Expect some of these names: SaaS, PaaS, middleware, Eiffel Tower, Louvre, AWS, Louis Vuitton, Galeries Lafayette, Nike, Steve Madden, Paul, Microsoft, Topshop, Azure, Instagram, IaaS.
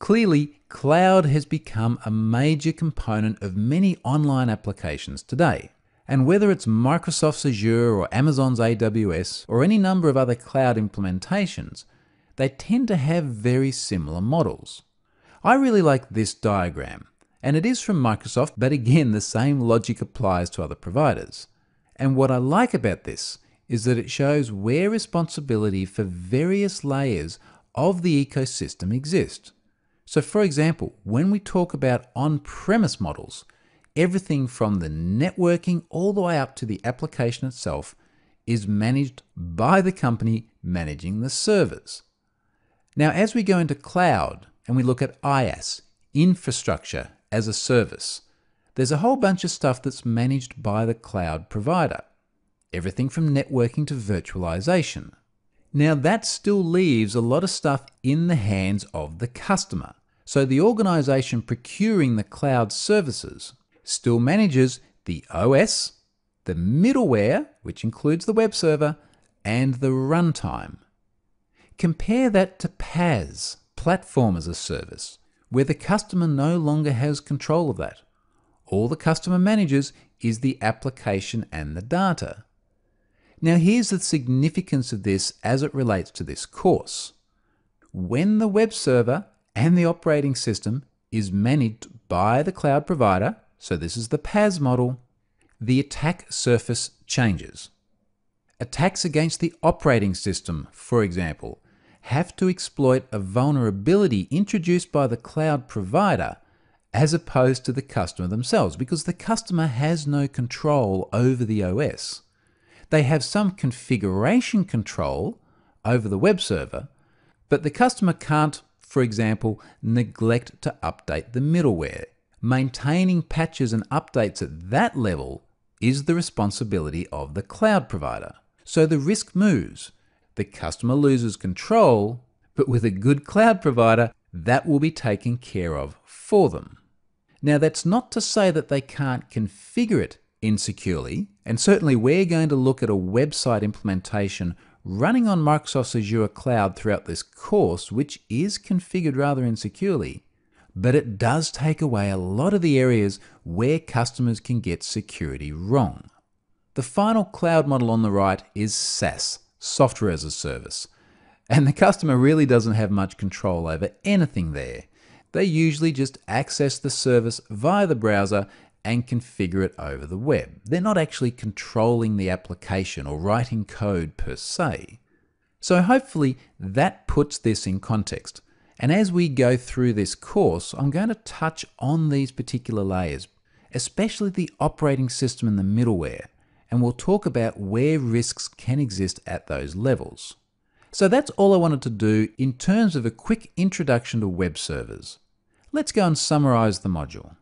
Clearly, cloud has become a major component of many online applications today. And whether it's Microsoft's Azure or Amazon's AWS or any number of other cloud implementations, they tend to have very similar models. I really like this diagram, and it is from Microsoft, but again, the same logic applies to other providers. And what I like about this is that it shows where responsibility for various layers of the ecosystem exist. So for example, when we talk about on-premise models, everything from the networking all the way up to the application itself is managed by the company managing the servers. Now, as we go into cloud and we look at IaaS, infrastructure as a service, there's a whole bunch of stuff that's managed by the cloud provider. Everything from networking to virtualization. Now that still leaves a lot of stuff in the hands of the customer. So the organization procuring the cloud services still manages the OS, the middleware, which includes the web server, and the runtime. Compare that to PaaS, Platform as a Service, where the customer no longer has control of that. All the customer manages is the application and the data. Now here's the significance of this as it relates to this course. When the web server and the operating system is managed by the cloud provider, so this is the PaaS model, the attack surface changes. Attacks against the operating system, for example, have to exploit a vulnerability introduced by the cloud provider as opposed to the customer themselves, because the customer has no control over the OS. They have some configuration control over the web server, but the customer can't, for example, neglect to update the middleware. Maintaining patches and updates at that level is the responsibility of the cloud provider. So the risk moves. The customer loses control, but with a good cloud provider, that will be taken care of for them. Now, that's not to say that they can't configure it insecurely, and certainly we're going to look at a website implementation running on Microsoft's Azure cloud throughout this course, which is configured rather insecurely, but it does take away a lot of the areas where customers can get security wrong. The final cloud model on the right is SaaS, Software as a Service, and the customer really doesn't have much control over anything there. They usually just access the service via the browser and configure it over the web. They're not actually controlling the application or writing code per se. So hopefully that puts this in context. And as we go through this course, I'm going to touch on these particular layers, especially the operating system and the middleware. And we'll talk about where risks can exist at those levels. So that's all I wanted to do in terms of a quick introduction to web servers. Let's go and summarize the module.